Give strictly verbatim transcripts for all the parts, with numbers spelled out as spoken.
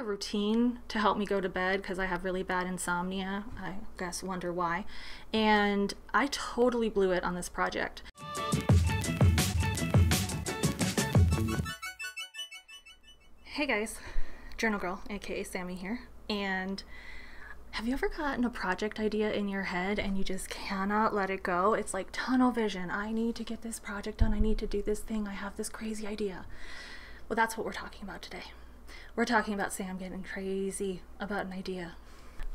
a routine to help me go to bed because I have really bad insomnia. I guess wonder why. And I totally blew it on this project. Hey guys, Journal Girl, aka Sammy here. And have you ever gotten a project idea in your head and you just cannot let it go? It's like tunnel vision. I need to get this project done. I need to do this thing. I have this crazy idea. Well, that's what we're talking about today. We're talking about Sam getting crazy about an idea.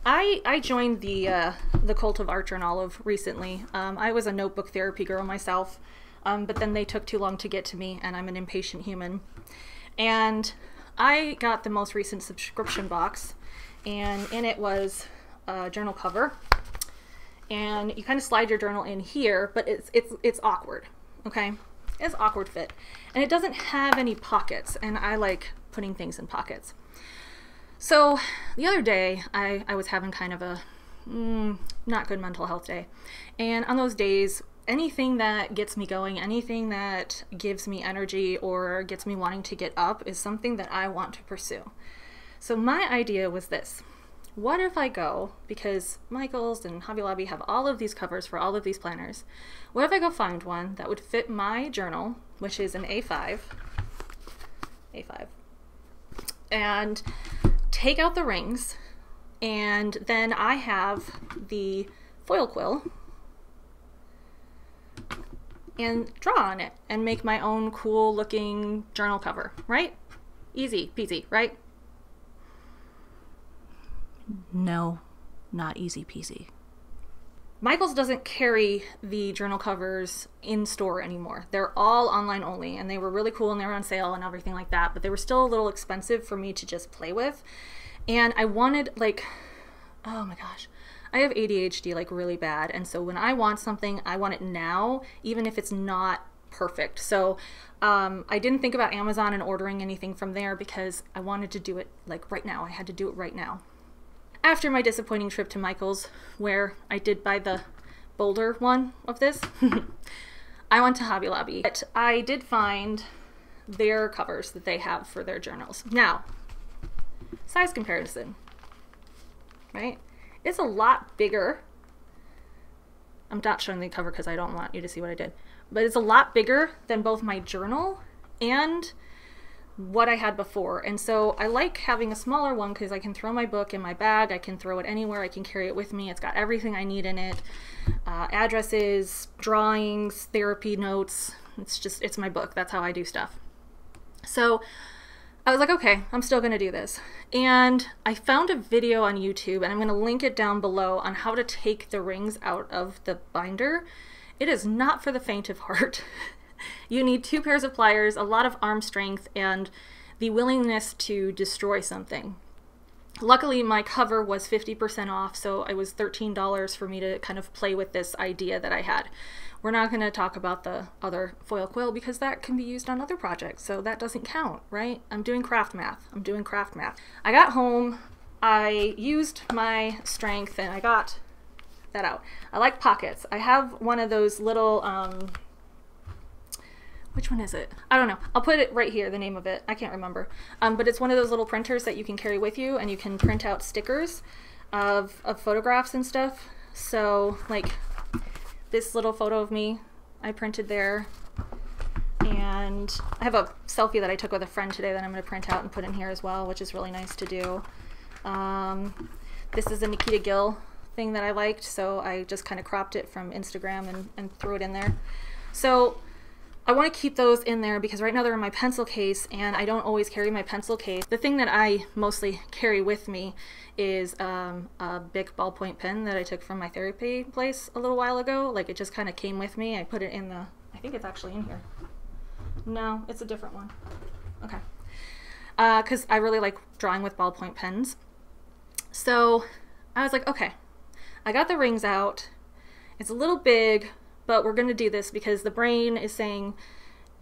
I, I joined the, uh, the cult of Archer and Olive recently. Um, I was a Notebook Therapy girl myself, um, but then they took too long to get to me, and I'm an impatient human. And I got the most recent subscription box, and in it was a journal cover. And you kind of slide your journal in here, but it's, it's, it's awkward, okay? It's an awkward fit. And it doesn't have any pockets, and I like putting things in pockets. So the other day, I, I was having kind of a mm, not good mental health day. And on those days, anything that gets me going, anything that gives me energy or gets me wanting to get up is something that I want to pursue. So my idea was this. What if I go, because Michaels and Hobby Lobby have all of these covers for all of these planners, what if I go find one that would fit my journal, which is an A five, A five, and take out the rings, and then I have the foil quill, and draw on it, and make my own cool looking journal cover, right? Easy peasy, right? No, not easy peasy. Michaels doesn't carry the journal covers in store anymore. They're all online only, and they were really cool and they were on sale and everything like that, but they were still a little expensive for me to just play with. And I wanted, like, oh my gosh, I have A D H D like really bad. And so when I want something, I want it now, even if it's not perfect. So um, I didn't think about Amazon and ordering anything from there because I wanted to do it like right now. I had to do it right now. After my disappointing trip to Michaels, where I did buy the bolder one of this, I went to Hobby Lobby. But I did find their covers that they have for their journals. Now, size comparison, right? It's a lot bigger. I'm not showing the cover because I don't want you to see what I did. But it's a lot bigger than both my journal and what I had before. And so I like having a smaller one because I can throw my book in my bag, I can throw it anywhere, I can carry it with me, it's got everything I need in it. Uh, addresses, drawings, therapy notes, it's just, it's my book, that's how I do stuff. So I was like, okay, I'm still gonna do this. And I found a video on YouTube, and I'm gonna link it down below, on how to take the rings out of the binder. It is not for the faint of heart. You need two pairs of pliers, a lot of arm strength, and the willingness to destroy something. Luckily, my cover was fifty percent off, so it was thirteen dollars for me to kind of play with this idea that I had. We're not going to talk about the other foil quill because that can be used on other projects, so that doesn't count, right? I'm doing craft math. I'm doing craft math. I got home, I used my strength, and I got that out. I like pockets. I have one of those little... Um, Which one is it? I don't know. I'll put it right here, the name of it. I can't remember. Um, but it's one of those little printers that you can carry with you, and you can print out stickers of, of photographs and stuff. So like this little photo of me I printed there. And I have a selfie that I took with a friend today that I'm going to print out and put in here as well, which is really nice to do. Um, this is a Nikita Gill thing that I liked, so I just kind of cropped it from Instagram and, and threw it in there. So I want to keep those in there because right now they're in my pencil case and I don't always carry my pencil case. The thing that I mostly carry with me is um, a Bic ballpoint pen that I took from my therapy place a little while ago. Like it just kind of came with me. I put it in the, I think it's actually in here. No, it's a different one. Okay. Uh, 'cause I really like drawing with ballpoint pens. So I was like, okay, I got the rings out. It's a little big, but we're gonna do this because the brain is saying,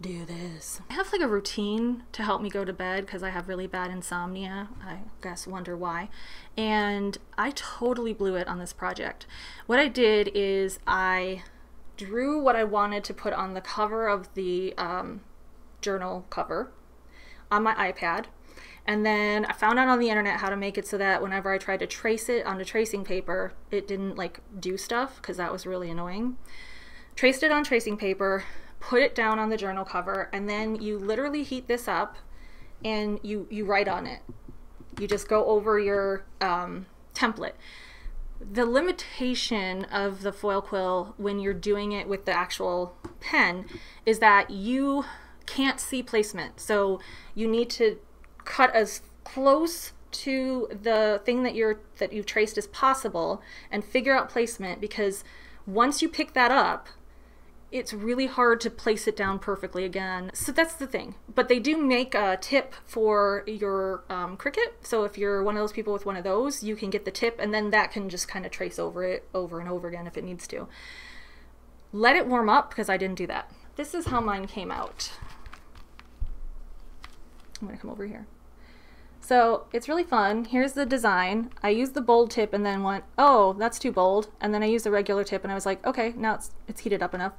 do this. I have like a routine to help me go to bed because I have really bad insomnia. I guess wonder why. And I totally blew it on this project. What I did is I drew what I wanted to put on the cover of the um, journal cover on my iPad. And then I found out on the internet how to make it so that whenever I tried to trace it onto tracing paper, it didn't like do stuff, because that was really annoying. Traced it on tracing paper, put it down on the journal cover, and then you literally heat this up and you, you write on it. You just go over your um, template. The limitation of the foil quill when you're doing it with the actual pen is that you can't see placement. So you need to cut as close to the thing that you're that you've traced as possible and figure out placement, because once you pick that up, it's really hard to place it down perfectly again. So that's the thing. But they do make a tip for your um, Cricut. So if you're one of those people with one of those, you can get the tip, and then that can just kind of trace over it over and over again if it needs to. Let it warm up, because I didn't do that. This is how mine came out. I'm gonna come over here. So it's really fun. Here's the design. I used the bold tip and then went, oh, that's too bold. And then I used the regular tip and I was like, okay, now it's, it's heated up enough.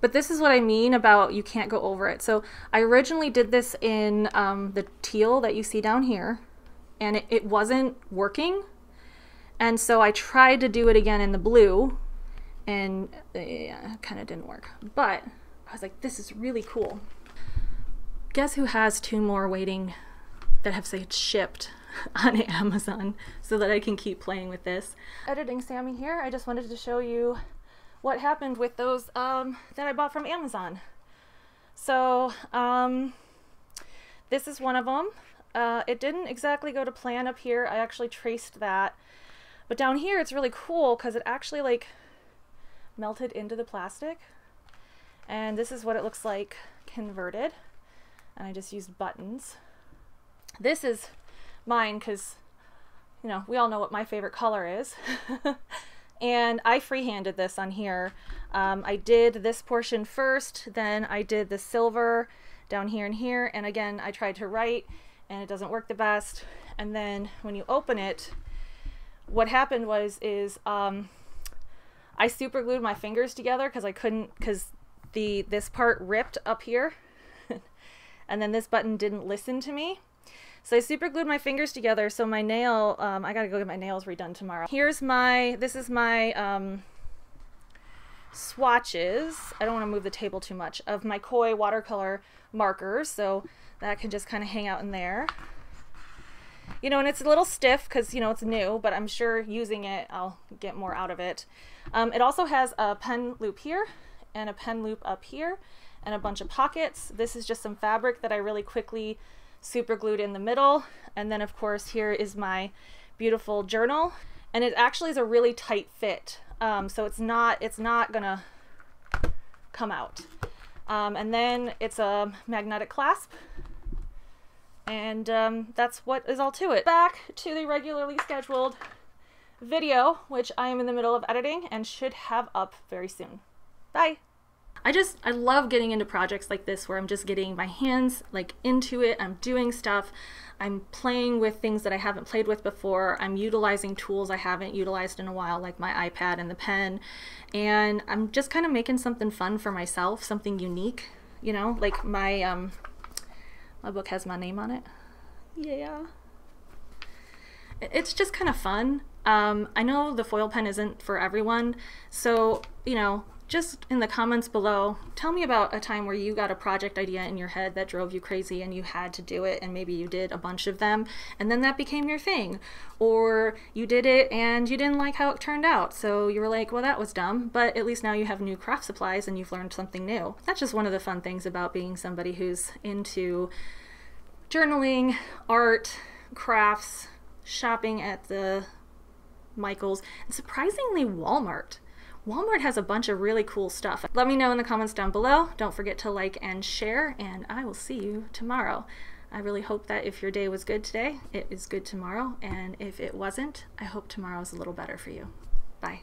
But this is what I mean about you can't go over it. So I originally did this in um, the teal that you see down here, and it, it wasn't working. And so I tried to do it again in the blue, and yeah, it kind of didn't work. But I was like, this is really cool. Guess who has two more waiting that have said shipped on Amazon so that I can keep playing with this. Editing Sammy here. I just wanted to show you what happened with those um, that I bought from Amazon. So um, this is one of them. Uh, it didn't exactly go to plan up here. I actually traced that. But down here it's really cool because it actually like melted into the plastic. And this is what it looks like converted. And I just used buttons. This is mine because, you know, we all know what my favorite color is. And I freehanded this on here. Um, I did this portion first, then I did the silver down here and here. And again, I tried to write and it doesn't work the best. And then when you open it, what happened was is um, I super glued my fingers together because I couldn't, because the this part ripped up here. And then this button didn't listen to me. So I super glued my fingers together, so my nail, um, I gotta go get my nails redone tomorrow. Here's my, this is my um, swatches, I don't wanna move the table too much, of my Koi watercolor markers, so that can just kinda hang out in there. You know, and it's a little stiff because, you know, it's new, but I'm sure using it, I'll get more out of it. Um, it also has a pen loop here, and a pen loop up here, and a bunch of pockets. This is just some fabric that I really quickly super glued in the middle. And then of course here is my beautiful journal, and it actually is a really tight fit, um, so it's not it's not gonna come out, um, and then it's a magnetic clasp, and um, that's what is all to it. Back to the regularly scheduled video, which I am in the middle of editing and should have up very soon. Bye. I just, I love getting into projects like this where I'm just getting my hands like into it. I'm doing stuff. I'm playing with things that I haven't played with before. I'm utilizing tools I haven't utilized in a while, like my iPad and the pen. And I'm just kind of making something fun for myself, something unique, you know, like my, um, my book has my name on it. Yeah. It's just kind of fun. Um, I know the foil pen isn't for everyone. So, you know, just in the comments below, tell me about a time where you got a project idea in your head that drove you crazy and you had to do it, and maybe you did a bunch of them and then that became your thing. Or you did it and you didn't like how it turned out, so you were like, well, that was dumb, but at least now you have new craft supplies and you've learned something new. That's just one of the fun things about being somebody who's into journaling, art, crafts, shopping at the Michaels, and surprisingly Walmart. Walmart has a bunch of really cool stuff. Let me know in the comments down below. Don't forget to like and share, and I will see you tomorrow. I really hope that if your day was good today, it is good tomorrow, and if it wasn't, I hope tomorrow is a little better for you. Bye.